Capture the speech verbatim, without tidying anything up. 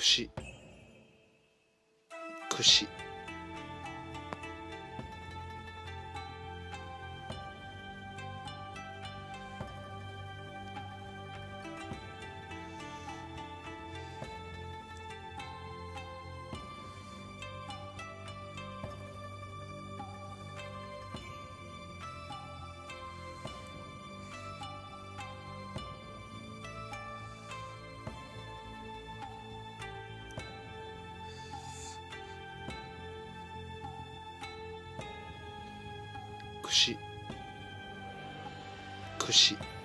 串串串串